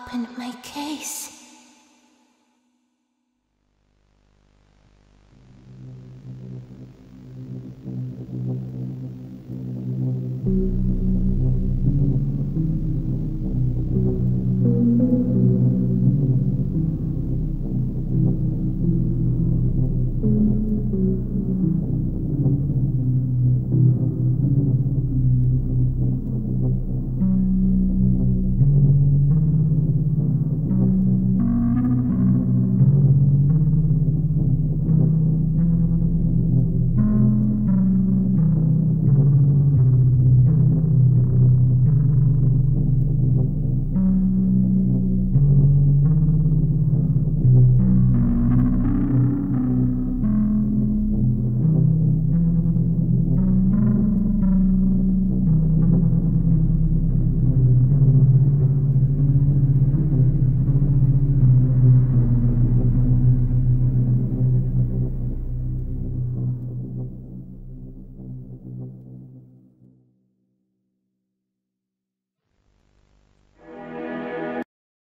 opened my case.